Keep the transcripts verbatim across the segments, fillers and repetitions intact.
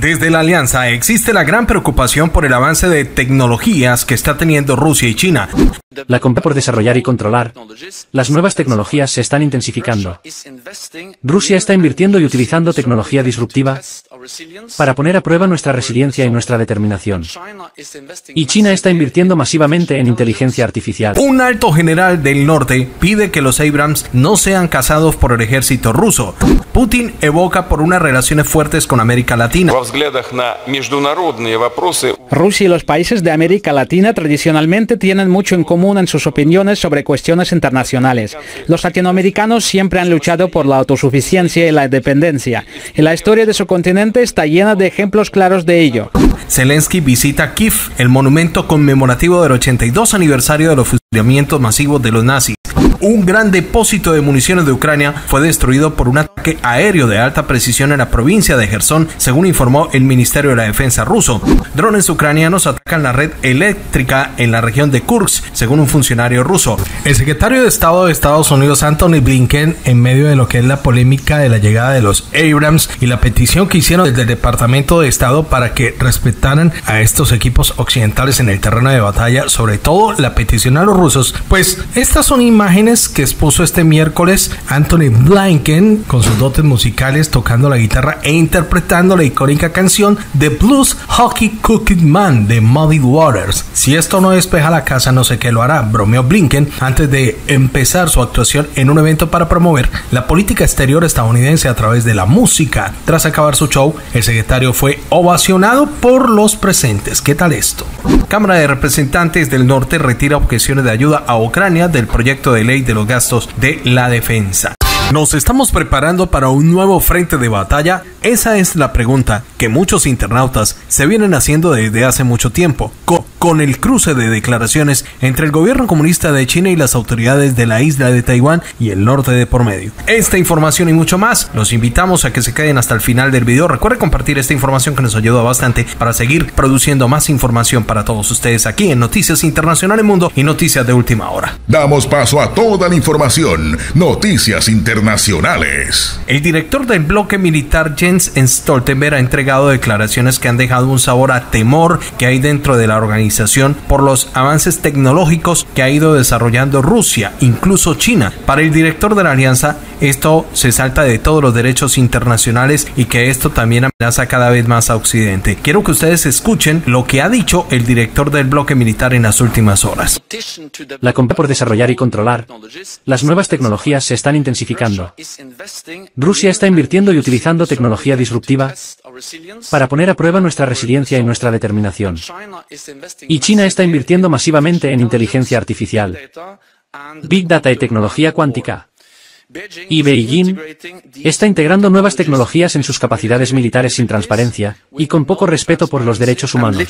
Desde la alianza existe la gran preocupación por el avance de tecnologías que está teniendo Rusia y China. La compra por desarrollar y controlar las nuevas tecnologías se están intensificando. Rusia está invirtiendo y utilizando tecnología disruptiva para poner a prueba nuestra resiliencia y nuestra determinación. Y China está invirtiendo masivamente en inteligencia artificial. Un alto general del norte pide que los Abrams no sean cazados por el ejército ruso. Putin evoca por unas relaciones fuertes con América Latina. Rusia y los países de América Latina tradicionalmente tienen mucho en común en sus opiniones sobre cuestiones internacionales. Los latinoamericanos siempre han luchado por la autosuficiencia y la independencia, y la historia de su continente está llena de ejemplos claros de ello. Zelensky visita Kiev, el monumento conmemorativo del ochenta y dos aniversario de los fusilamientos masivos de los nazis. Un gran depósito de municiones de Ucrania fue destruido por un ataque aéreo de alta precisión en la provincia de Jersón, según informó el Ministerio de la Defensa ruso. Drones ucranianos atacan la red eléctrica en la región de Kursk, según un funcionario ruso. El secretario de Estado de Estados Unidos, Anthony Blinken, en medio de lo que es la polémica de la llegada de los Abrams y la petición que hicieron desde el Departamento de Estado para que respetaran a estos equipos occidentales en el terreno de batalla, sobre todo la petición a los rusos, pues estas son imágenes que expuso este miércoles Anthony Blinken con sus dotes musicales, tocando la guitarra e interpretando la icónica canción The Blues Hockey Cooking Man de Muddy Waters. Si esto no despeja la casa, no sé qué lo hará, bromeó Blinken antes de empezar su actuación en un evento para promover la política exterior estadounidense a través de la música. Tras acabar su show, el secretario fue ovacionado por los presentes. ¿Qué tal esto? Cámara de Representantes del Norte retira objeciones de ayuda a Ucrania del proyecto de ley de los gastos de la defensa. ¿Nos estamos preparando para un nuevo frente de batalla? Esa es la pregunta que muchos internautas se vienen haciendo desde hace mucho tiempo, con, con el cruce de declaraciones entre el gobierno comunista de China y las autoridades de la isla de Taiwán y el norte de por medio. Esta información y mucho más, los invitamos a que se queden hasta el final del video. Recuerden compartir esta información que nos ayuda bastante para seguir produciendo más información para todos ustedes aquí en Noticias Internacionales Mundo y Noticias de Última Hora. Damos paso a toda la información. Noticias Internacionales. El director del bloque militar Jens Stoltenberg ha entregado declaraciones que han dejado un sabor a temor que hay dentro de la organización por los avances tecnológicos que ha ido desarrollando Rusia, incluso China. Para el director de la alianza, esto se salta de todos los derechos internacionales y que esto también amenaza cada vez más a Occidente. Quiero que ustedes escuchen lo que ha dicho el director del bloque militar en las últimas horas. La compra por desarrollar y controlar las nuevas tecnologías se están intensificando. Rusia está invirtiendo y utilizando tecnología disruptiva para poner a prueba nuestra resiliencia y nuestra determinación. Y China está invirtiendo masivamente en inteligencia artificial, Big Data y tecnología cuántica. Y Beijing está integrando nuevas tecnologías en sus capacidades militares sin transparencia y con poco respeto por los derechos humanos.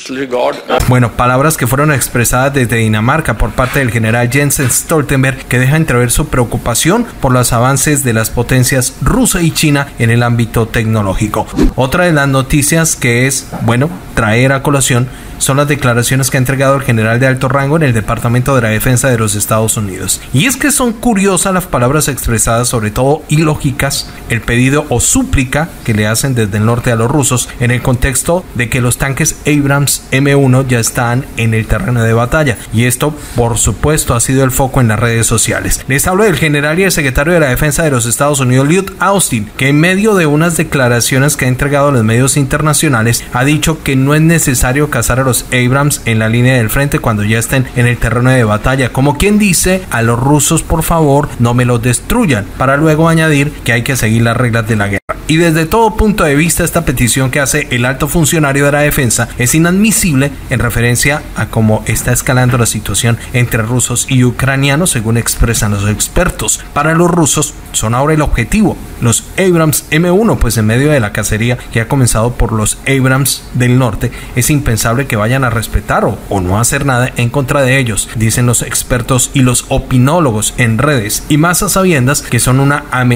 Bueno, palabras que fueron expresadas desde Dinamarca por parte del general Jens Stoltenberg, que deja entrever su preocupación por los avances de las potencias rusa y China en el ámbito tecnológico. Otra de las noticias que es, bueno, traer a colación son las declaraciones que ha entregado el general de alto rango en el Departamento de la Defensa de los Estados Unidos. Y es que son curiosas las palabras expresadas, sobre todo ilógicas, el pedido o súplica que le hacen desde el norte a los rusos en el contexto de que los tanques Abrams eme uno ya están en el terreno de batalla, y esto por supuesto ha sido el foco en las redes sociales. Les hablo del general y el secretario de la Defensa de los Estados Unidos, Lloyd Austin, que en medio de unas declaraciones que ha entregado a los medios internacionales ha dicho que no es necesario cazar a los Abrams en la línea del frente cuando ya estén en el terreno de batalla, como quien dice a los rusos, por favor no me los destruyan, para luego añadir que hay que seguir las reglas de la guerra. Y desde todo punto de vista, esta petición que hace el alto funcionario de la defensa es inadmisible en referencia a cómo está escalando la situación entre rusos y ucranianos, según expresan los expertos. Para los rusos son ahora el objetivo los Abrams eme uno, pues en medio de la cacería que ha comenzado por los Abrams del norte, es impensable que vayan a respetar o, o no hacer nada en contra de ellos, dicen los expertos y los opinólogos en redes, y más a sabiendas que son una amenaza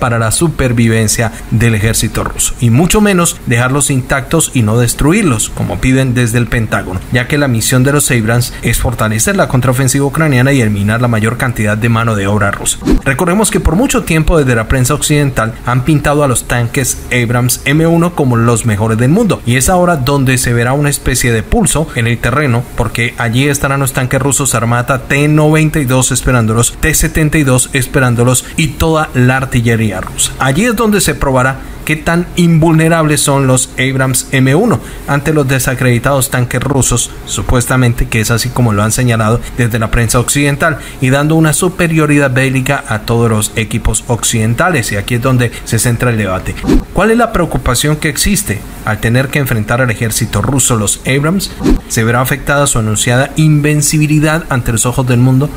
para la supervivencia del ejército ruso, y mucho menos dejarlos intactos y no destruirlos, como piden desde el Pentágono, ya que la misión de los Abrams es fortalecer la contraofensiva ucraniana y eliminar la mayor cantidad de mano de obra rusa. Recordemos que por mucho tiempo desde la prensa occidental han pintado a los tanques Abrams eme uno como los mejores del mundo, y es ahora donde se verá una especie de pulso en el terreno, porque allí estarán los tanques rusos Armata, te noventa y dos esperándolos, te setenta y dos esperándolos y toda la artillería rusa. Allí es donde se probará qué tan invulnerables son los Abrams eme uno ante los desacreditados tanques rusos, supuestamente, que es así como lo han señalado desde la prensa occidental, y dando una superioridad bélica a todos los equipos occidentales. Y aquí es donde se centra el debate. ¿Cuál es la preocupación que existe al tener que enfrentar al ejército ruso los Abrams? ¿Se verá afectada su anunciada invencibilidad ante los ojos del mundo?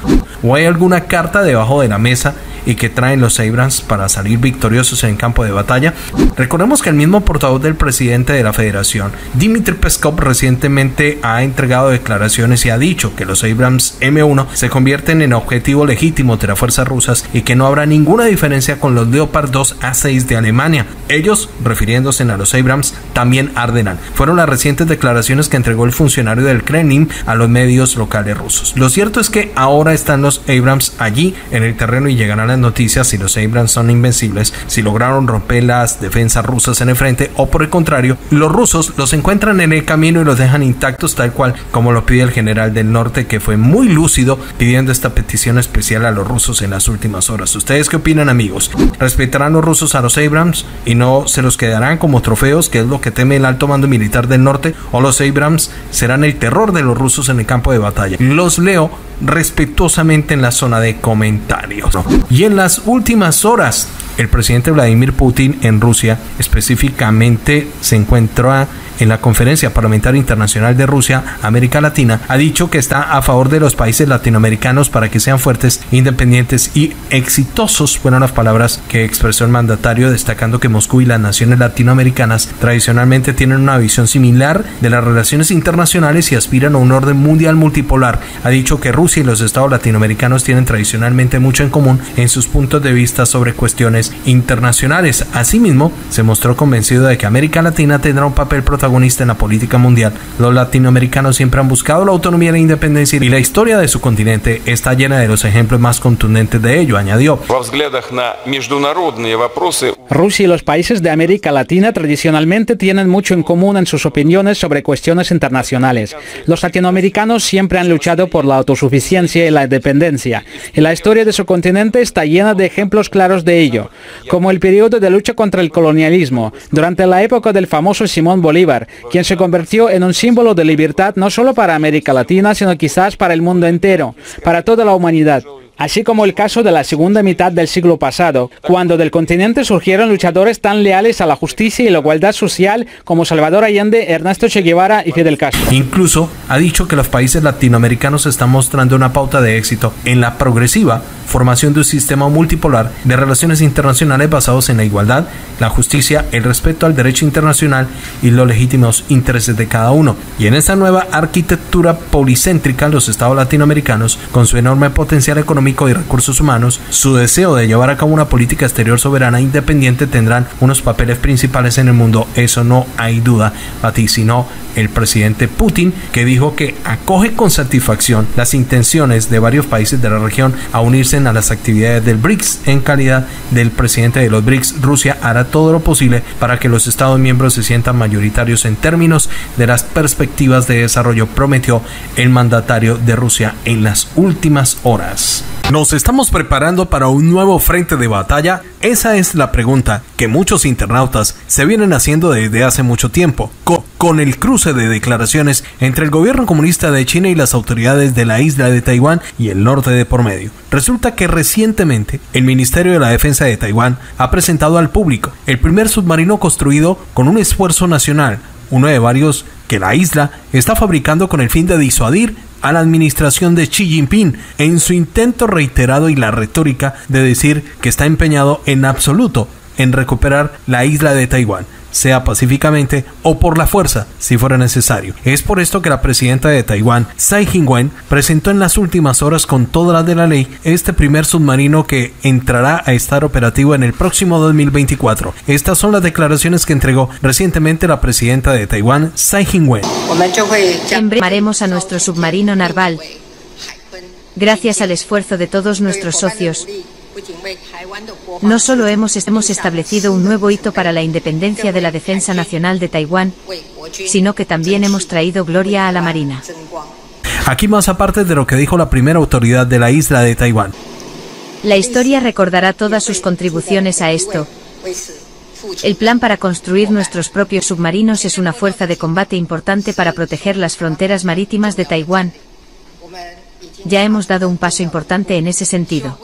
¿O hay alguna carta debajo de la mesa y que traen los Abrams para salir victoriosos en campo de batalla? Recordemos que el mismo portavoz del presidente de la Federación, Dmitry Peskov, recientemente ha entregado declaraciones y ha dicho que los Abrams eme uno se convierten en objetivo legítimo de las fuerzas rusas y que no habrá ninguna diferencia con los Leopard dos A seis de Alemania. Ellos, refiriéndose a los Abrams, también arderán. Fueron las recientes declaraciones que entregó el funcionario del Kremlin a los medios locales rusos. Lo cierto es que ahora están los Abrams allí en el terreno y llegarán las noticias si los Abrams son invencibles, si lograron romper las defensas rusas en el frente, o por el contrario, los rusos los encuentran en el camino y los dejan intactos, tal cual como lo pide el general del norte, que fue muy lúcido pidiendo esta petición especial a los rusos en las últimas horas. ¿Ustedes qué opinan, amigos? ¿Respetarán los rusos a los Abrams y no se los quedarán como trofeos, que es lo que teme el alto mando militar del norte? ¿O los Abrams serán el terror de los rusos en el campo de batalla? Los leo respetuosamente en la zona de comentarios. Y en las últimas horas, el presidente Vladimir Putin en Rusia específicamente se encuentra en la Conferencia Parlamentaria Internacional de Rusia, América Latina. Ha dicho que está a favor de los países latinoamericanos para que sean fuertes, independientes y exitosos, fueron las palabras que expresó el mandatario, destacando que Moscú y las naciones latinoamericanas tradicionalmente tienen una visión similar de las relaciones internacionales y aspiran a un orden mundial multipolar. Ha dicho que Rusia y los estados latinoamericanos tienen tradicionalmente mucho en común en sus puntos de vista sobre cuestiones internacionales. Asimismo, se mostró convencido de que América Latina tendrá un papel protagonista en la política mundial. Los latinoamericanos siempre han buscado la autonomía y la independencia, y la historia de su continente está llena de los ejemplos más contundentes de ello, añadió. Rusia y los países de América Latina tradicionalmente tienen mucho en común en sus opiniones sobre cuestiones internacionales. Los latinoamericanos siempre han luchado por la autosuficiencia y la independencia, y la historia de su continente está llena de ejemplos claros de ello, como el periodo de lucha contra el colonialismo, durante la época del famoso Simón Bolívar, quien se convirtió en un símbolo de libertad no solo para América Latina, sino quizás para el mundo entero, para toda la humanidad. Así como el caso de la segunda mitad del siglo pasado, cuando del continente surgieron luchadores tan leales a la justicia y la igualdad social como Salvador Allende, Ernesto Che Guevara y Fidel Castro. Incluso ha dicho que los países latinoamericanos están mostrando una pauta de éxito en la progresiva formación de un sistema multipolar de relaciones internacionales basados en la igualdad, la justicia, el respeto al derecho internacional y los legítimos intereses de cada uno. Y en esta nueva arquitectura policéntrica, los estados latinoamericanos, con su enorme potencial económico y recursos humanos, su deseo de llevar a cabo una política exterior soberana independiente, tendrán unos papeles principales en el mundo, eso no hay duda, vaticinó el presidente Putin, que dijo que acoge con satisfacción las intenciones de varios países de la región a unirse a las actividades del BRICS. En calidad del presidente de los BRICS, Rusia hará todo lo posible para que los estados miembros se sientan mayoritarios en términos de las perspectivas de desarrollo, prometió el mandatario de Rusia en las últimas horas. ¿Nos estamos preparando para un nuevo frente de batalla? Esa es la pregunta que muchos internautas se vienen haciendo desde hace mucho tiempo, Co con el cruce de declaraciones entre el gobierno comunista de China y las autoridades de la isla de Taiwán y el norte de por medio. Resulta que recientemente el Ministerio de la Defensa de Taiwán ha presentado al público el primer submarino construido con un esfuerzo nacional, uno de varios que la isla está fabricando con el fin de disuadir a la administración de Xi Jinping en su intento reiterado y la retórica de decir que está empeñado en absoluto en recuperar la isla de Taiwán. sea pacíficamente o por la fuerza si fuera necesario. Es por esto que la presidenta de Taiwán, Tsai Ing-wen, presentó en las últimas horas con todas las de la ley este primer submarino que entrará a estar operativo en el próximo dos mil veinticuatro. Estas son las declaraciones que entregó recientemente la presidenta de Taiwán, Tsai Ing-wen. En breve haremos a nuestro submarino Narval, gracias al esfuerzo de todos nuestros socios. No solo hemos, hemos establecido un nuevo hito para la independencia de la defensa nacional de Taiwán, sino que también hemos traído gloria a la Marina. Aquí más aparte de lo que dijo la primera autoridad de la isla de Taiwán. La historia recordará todas sus contribuciones a esto. El plan para construir nuestros propios submarinos es una fuerza de combate importante para proteger las fronteras marítimas de Taiwán. Ya hemos dado un paso importante en ese sentido.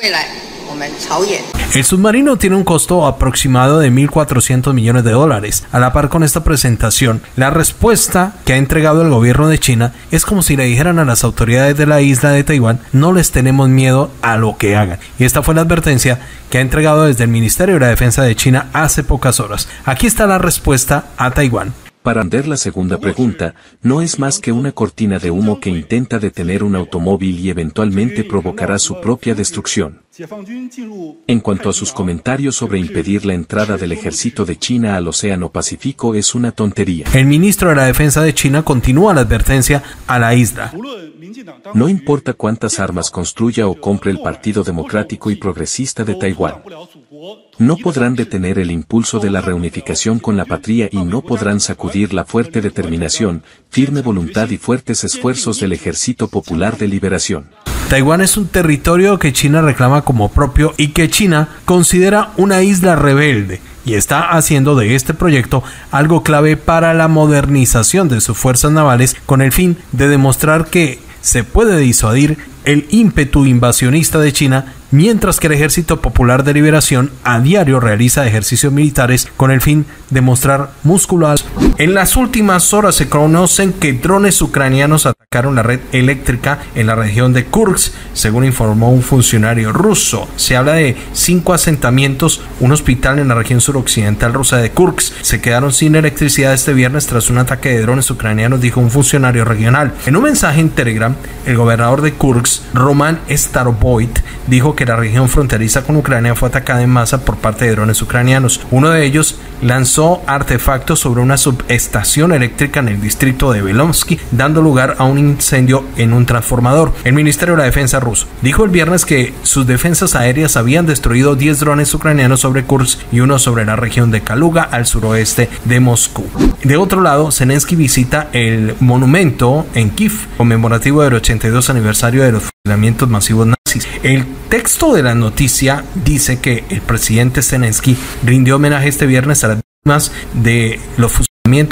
El submarino tiene un costo aproximado de mil cuatrocientos millones de dólares. A la par con esta presentación, la respuesta que ha entregado el gobierno de China es como si le dijeran a las autoridades de la isla de Taiwán: no les tenemos miedo a lo que hagan. Y esta fue la advertencia que ha entregado desde el Ministerio de la Defensa de China hace pocas horas. Aquí está la respuesta a Taiwán. Para responder la segunda pregunta, no es más que una cortina de humo que intenta detener un automóvil y eventualmente provocará su propia destrucción. En cuanto a sus comentarios sobre impedir la entrada del ejército de China al Océano Pacífico, es una tontería. El ministro de la Defensa de China continúa la advertencia a la isla. No importa cuántas armas construya o compre el Partido Democrático y Progresista de Taiwán, no podrán detener el impulso de la reunificación con la patria y no podrán sacudir la fuerte determinación, firme voluntad y fuertes esfuerzos del Ejército Popular de Liberación. Taiwán es un territorio que China reclama como propio y que China considera una isla rebelde, y está haciendo de este proyecto algo clave para la modernización de sus fuerzas navales con el fin de demostrar que se puede disuadir el ímpetu invasionista de China, mientras que el Ejército Popular de Liberación a diario realiza ejercicios militares con el fin de mostrar músculos. En las últimas horas se conocen que drones ucranianos atacaron la red eléctrica en la región de Kursk, según informó un funcionario ruso. Se habla de cinco asentamientos, un hospital en la región suroccidental rusa de Kursk. Se quedaron sin electricidad este viernes tras un ataque de drones ucranianos, dijo un funcionario regional. En un mensaje en Telegram, el gobernador de Kursk, Roman Starovoit, dijo que la región fronteriza con Ucrania fue atacada en masa por parte de drones ucranianos. Uno de ellos lanzó artefactos sobre una subestación eléctrica en el distrito de Belomsky, dando lugar a un incendio en un transformador. El Ministerio de la Defensa ruso dijo el viernes que sus defensas aéreas habían destruido diez drones ucranianos sobre Kursk y uno sobre la región de Kaluga, al suroeste de Moscú. De otro lado, Zelensky visita el monumento en Kiev, conmemorativo del ochenta y dos aniversario de los fusilamientos masivos nazis. El texto de la noticia dice que el presidente Zelensky rindió homenaje este viernes a las víctimas de los fusilamientos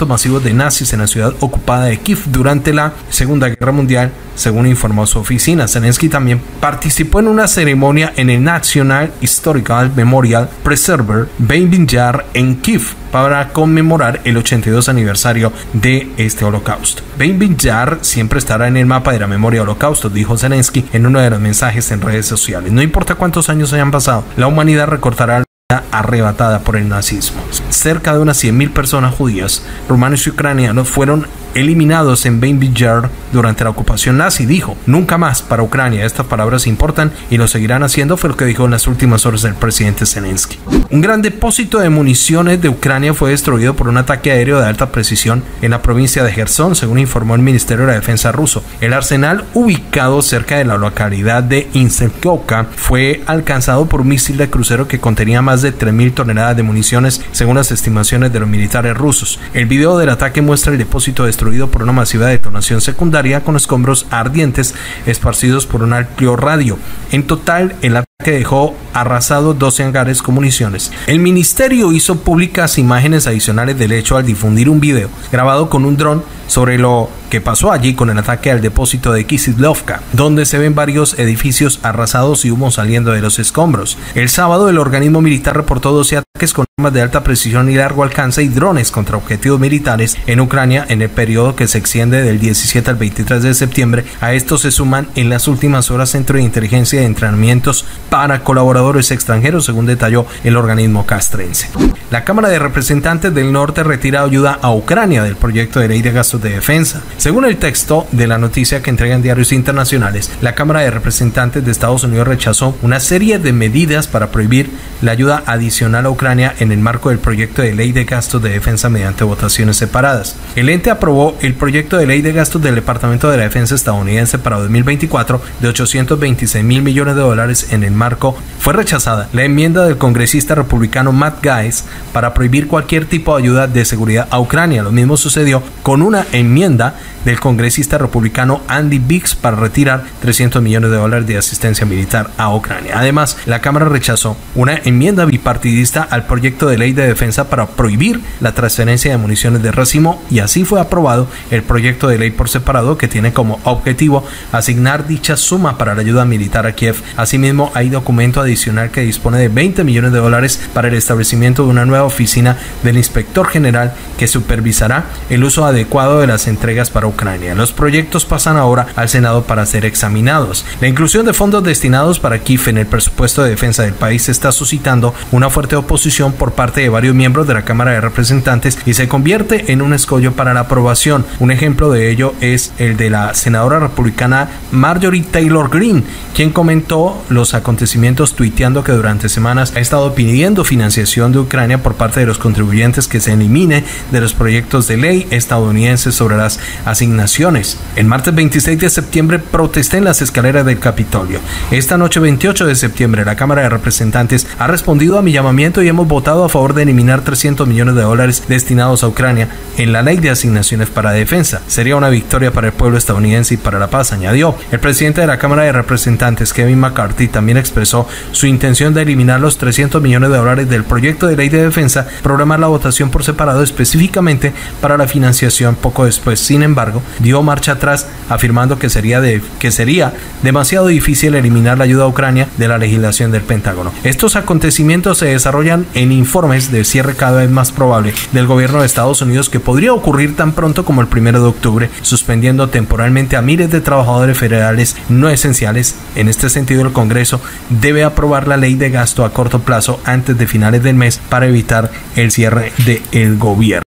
masivos de nazis en la ciudad ocupada de Kiev durante la Segunda Guerra Mundial, según informó su oficina. Zelensky también participó en una ceremonia en el National Historical Memorial Preserver Babyn Yar en Kiev para conmemorar el ochenta y dos aniversario de este holocausto. Babyn Yar siempre estará en el mapa de la memoria del holocausto, dijo Zelensky en uno de los mensajes en redes sociales. No importa cuántos años hayan pasado, la humanidad recordará arrebatada por el nazismo. Cerca de unas cien mil personas judías, rumanos y ucranianos fueron eliminados en Babyn Yar durante la ocupación nazi, dijo. Nunca más para Ucrania. Estas palabras importan y lo seguirán haciendo, fue lo que dijo en las últimas horas el presidente Zelensky. Un gran depósito de municiones de Ucrania fue destruido por un ataque aéreo de alta precisión en la provincia de Jersón, según informó el Ministerio de la Defensa ruso. El arsenal, ubicado cerca de la localidad de Inselkovka, fue alcanzado por un misil de crucero que contenía más de tres mil toneladas de municiones, según las estimaciones de los militares rusos. El video del ataque muestra el depósito destruido por una masiva detonación secundaria con escombros ardientes esparcidos por un amplio radio. En total, el ataque dejó arrasados doce hangares con municiones. El ministerio hizo públicas imágenes adicionales del hecho al difundir un video grabado con un dron sobre lo que pasó allí con el ataque al depósito de Kisilovka, donde se ven varios edificios arrasados y humo saliendo de los escombros. El sábado el organismo militar reportó doce ataques con armas de alta precisión y largo alcance y drones contra objetivos militares en Ucrania en el periodo que se extiende del diecisiete al veintitrés de septiembre. A estos se suman en las últimas horas centros de inteligencia y entrenamientos para colaboradores extranjeros, según detalló el organismo castrense. La Cámara de Representantes del Norte retira ayuda a Ucrania del proyecto de ley de gastos de defensa. Según el texto de la noticia que entregan diarios internacionales, la Cámara de Representantes de Estados Unidos rechazó una serie de medidas para prohibir la ayuda adicional a Ucrania en el marco del proyecto de ley de gastos de defensa mediante votaciones separadas. El ente aprobó el proyecto de ley de gastos del Departamento de la Defensa estadounidense para dos mil veinticuatro de ochocientos veintiséis mil millones de dólares. En el marco fue rechazada la enmienda del congresista republicano Matt Gaetz para prohibir cualquier tipo de ayuda de seguridad a Ucrania. Lo mismo sucedió con una enmienda del congresista republicano Andy Biggs para retirar trescientos millones de dólares de asistencia militar a Ucrania. Además, la Cámara rechazó una enmienda bipartidista al proyecto de ley de defensa para prohibir la transferencia de municiones de racimo, y así fue aprobado el proyecto de ley por separado que tiene como objetivo asignar dicha suma para la ayuda militar a Kiev. Asimismo, hay documento adicional que dispone de veinte millones de dólares para el establecimiento de una nueva oficina del inspector general que supervisará el uso adecuado de las entregas para Ucrania. Los proyectos pasan ahora al Senado para ser examinados. La inclusión de fondos destinados para Kiev en el presupuesto de defensa del país está suscitando una fuerte oposición por parte de varios miembros de la Cámara de Representantes y se convierte en un escollo para la aprobación. Un ejemplo de ello es el de la senadora republicana Marjorie Taylor Greene, quien comentó los acontecimientos tuiteando que durante semanas ha estado pidiendo financiación de Ucrania por parte de los contribuyentes que se elimine de los proyectos de ley estadounidenses sobre las asignaciones. El martes veintiséis de septiembre protesté en las escaleras del Capitolio. Esta noche veintiocho de septiembre la Cámara de Representantes ha respondido a mi llamamiento y hemos votado a favor de eliminar trescientos millones de dólares destinados a Ucrania en la ley de asignaciones para defensa. Sería una victoria para el pueblo estadounidense y para la paz, añadió. El presidente de la Cámara de Representantes, Kevin McCarthy, también expresó su intención de eliminar los trescientos millones de dólares del proyecto de ley de defensa, programar la votación por separado específicamente para la financiación poco después. Sin embargo, dio marcha atrás afirmando que sería, de, que sería demasiado difícil eliminar la ayuda a Ucrania de la legislación del Pentágono. Estos acontecimientos se desarrollan en informes de cierre cada vez más probable del gobierno de Estados Unidos, que podría ocurrir tan pronto como el primero de octubre, suspendiendo temporalmente a miles de trabajadores federales no esenciales. En este sentido, el Congreso debe aprobar la ley de gasto a corto plazo antes de finales del mes para evitar el cierre del gobierno.